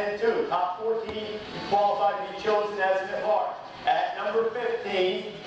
10-2. Top 14 qualified to be chosen as an at number 15,